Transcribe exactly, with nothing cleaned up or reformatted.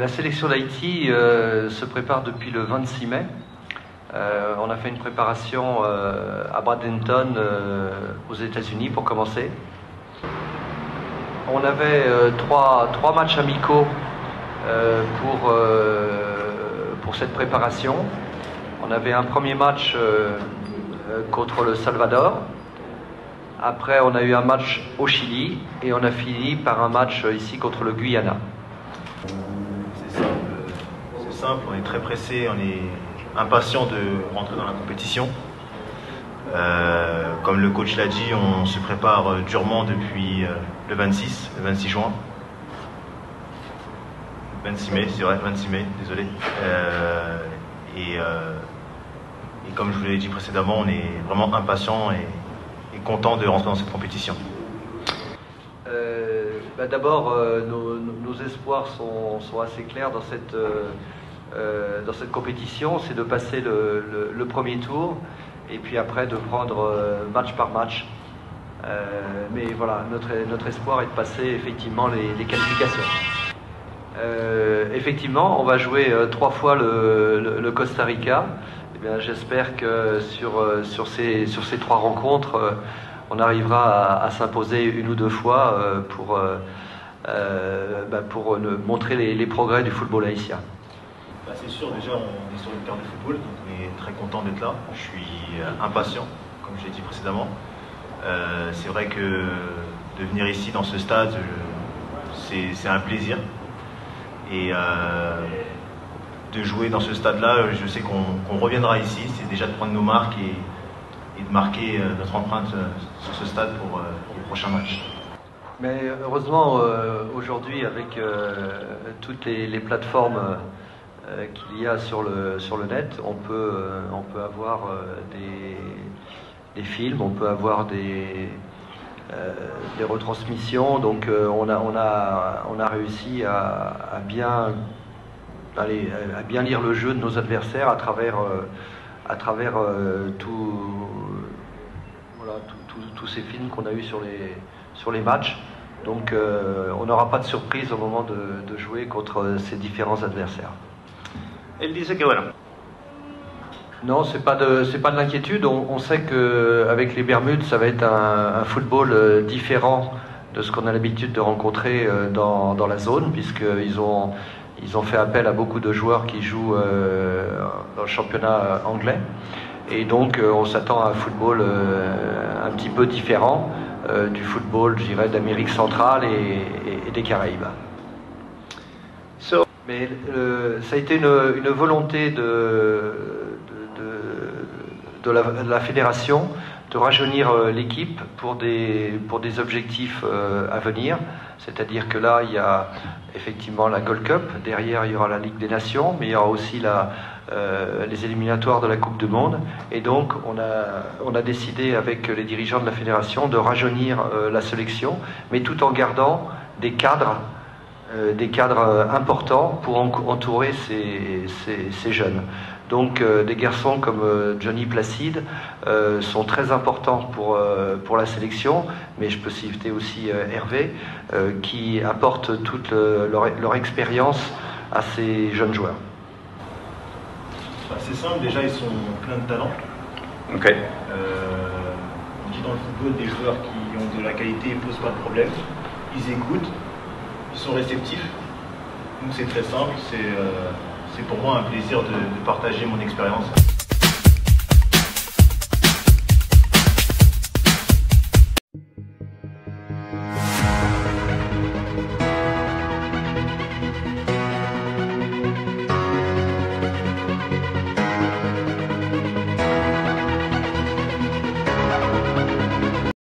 La sélection d'Haïti euh, se prépare depuis le vingt-six mai. Euh, on a fait une préparation euh, à Bradenton euh, aux États-Unis pour commencer. On avait euh, trois, trois matchs amicaux euh, pour, euh, pour cette préparation. On avait un premier match euh, contre le Salvador. Après, on a eu un match au Chili et on a fini par un match ici contre le Guyana. C'est simple, c'est simple, on est très pressé, on est impatient de rentrer dans la compétition. Euh, comme le coach l'a dit, on se prépare durement depuis le vingt-six, le vingt-six juin. vingt-six mai, c'est vrai, vingt-six mai, désolé. Euh, et, euh, et comme je vous l'ai dit précédemment, on est vraiment impatient et content de rentrer dans cette compétition. Euh, bah D'abord, euh, nos, nos espoirs sont, sont assez clairs dans cette, euh, dans cette compétition. C'est de passer le, le, le premier tour et puis après de prendre euh, match par match. Euh, mais voilà, notre, notre espoir est de passer effectivement les, les qualifications. Euh, effectivement, on va jouer euh, trois fois le, le, le Costa Rica. J'espère que sur, sur, ces, sur ces trois rencontres, on arrivera à, à s'imposer une ou deux fois pour, euh, bah pour montrer les, les progrès du football haïtien. Bah c'est sûr, déjà on est sur une terre de football, donc on est très content d'être là. Je suis impatient, comme je l'ai dit précédemment. Euh, c'est vrai que de venir ici dans ce stade, c'est un plaisir. Et euh, de jouer dans ce stade-là, je sais qu'on qu'on reviendra ici, c'est déjà de prendre nos marques et, et de marquer notre empreinte sur ce stade pour, pour le prochain match. Mais heureusement, aujourd'hui, avec toutes les, les plateformes qu'il y a sur le, sur le net, on peut, on peut avoir des, des films, on peut avoir des, des retransmissions, donc on a, on a, on a réussi à, à bien... Allez, à bien lire le jeu de nos adversaires à travers, euh, à travers euh, tout, voilà, tous ces films qu'on a eus sur les, sur les matchs. Donc euh, on n'aura pas de surprise au moment de, de jouer contre ces différents adversaires. Elle disait que voilà. Non, ce n'est pas de, c'est pas de l'inquiétude. On, on sait qu'avec les Bermudes, ça va être un, un football différent de ce qu'on a l'habitude de rencontrer dans, dans la zone, puisqu'ils ont... Ils ont fait appel à beaucoup de joueurs qui jouent euh, dans le championnat anglais. Et donc, euh, on s'attend à un football euh, un petit peu différent euh, du football, je dirais, d'Amérique centrale et, et, et des Caraïbes. So, mais euh, ça a été une, une volonté de, de, de, de, la, de la fédération de rajeunir l'équipe pour des, pour des objectifs euh, à venir. C'est-à-dire que là, il y a effectivement la Gold Cup, derrière il y aura la Ligue des Nations, mais il y aura aussi la, euh, les éliminatoires de la Coupe du Monde. Et donc on a, on a décidé avec les dirigeants de la fédération de rajeunir euh, la sélection, mais tout en gardant des cadres, euh, des cadres importants pour entourer ces, ces, ces jeunes. Donc euh, des garçons comme euh, Johnny Placide euh, sont très importants pour, euh, pour la sélection, mais je peux citer aussi euh, Hervé, euh, qui apporte toute le, leur, leur expérience à ces jeunes joueurs. Bah, c'est simple, déjà ils sont pleins de talent. Okay. Euh, on dit dans le football des joueurs qui ont de la qualité, ils ne posent pas de problème, ils écoutent, ils sont réceptifs, donc c'est très simple, c'est... Euh... C'est pour moi un plaisir de, de partager mon expérience.